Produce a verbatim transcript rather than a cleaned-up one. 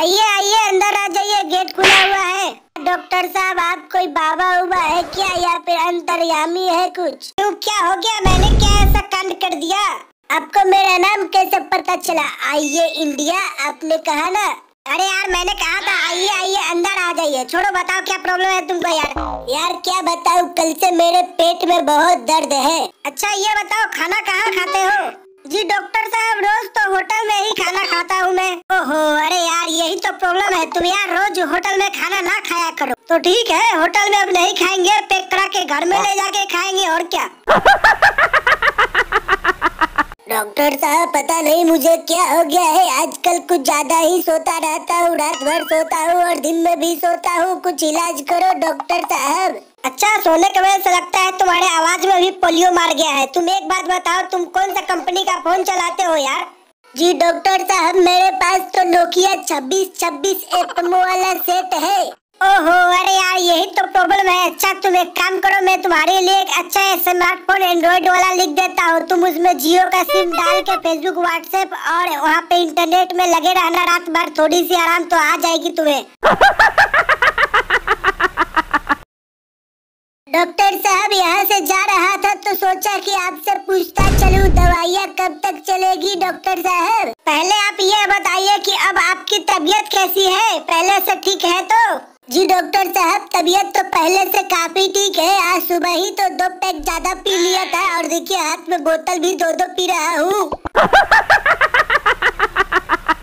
आइए आइए अंदर आ जाइए, गेट खुला हुआ है। डॉक्टर साहब आप कोई बाबा उबा है क्या या फिर अंतर्यामी है कुछ? क्यों क्या हो गया, मैंने क्या ऐसा कांड कर दिया? आपको मेरा नाम कैसे पता चला? आइए इंडिया आपने कहा ना। अरे यार मैंने कहा था आइए आइए अंदर आ जाइए, छोड़ो बताओ क्या प्रॉब्लम है तुमको? यार यार क्या बताऊँ, कल से मेरे पेट में बहुत दर्द है। अच्छा ये बताओ खाना कहाँ खाते हो? जी डॉक्टर साहब रोज तो होटल में ही खाना खाता हूँ मैं। ओहो अरे यार यही तो प्रॉब्लम है, तुम यार रोज होटल में खाना ना खाया करो। तो ठीक है होटल में अब नहीं खाएंगे, पैक करा के घर में ले जाके खाएंगे और क्या। डॉक्टर साहब पता नहीं मुझे क्या हो गया है, आजकल कुछ ज्यादा ही सोता रहता हूँ, रात भर सोता हूँ और दिन में भी सोता हूँ, कुछ इलाज करो डॉक्टर साहब। अच्छा सोने के वजह से लगता है तुम्हारे आवाज में भी पोलियो मार गया है। तुम एक बात बताओ तुम कौन सा कंपनी का फोन चलाते हो यार? जी डॉक्टर साहब मेरे पास तो नोकिया छब्बीस छब्बीस एफएम वाला सेट है। ओहो अरे यार यही तो प्रॉब्लम है। अच्छा तुम एक काम करो, मैं तुम्हारे लिए एक अच्छा स्मार्टफोन एंड्रॉइड वाला लिख देता हूँ, तुम उसमें जियो का सिम डाल के फेसबुक व्हाट्सएप और वहाँ पे इंटरनेट में लगे रहना, रात भर थोड़ी सी आराम तो आ जाएगी तुम्हें। डॉक्टर साहब यहाँ से जा रहा था तो सोचा कि आपसे पूछता चलूं दवाइयाँ कब तक चलेगी डॉक्टर साहब। पहले आप ये बताइए कि अब आपकी तबीयत कैसी है, पहले से ठीक है तो? जी डॉक्टर साहब तबीयत तो पहले से काफी ठीक है, आज सुबह ही तो दो पैक ज्यादा पी लिया था और देखिए हाथ में बोतल भी दो दो पी रहा हूँ।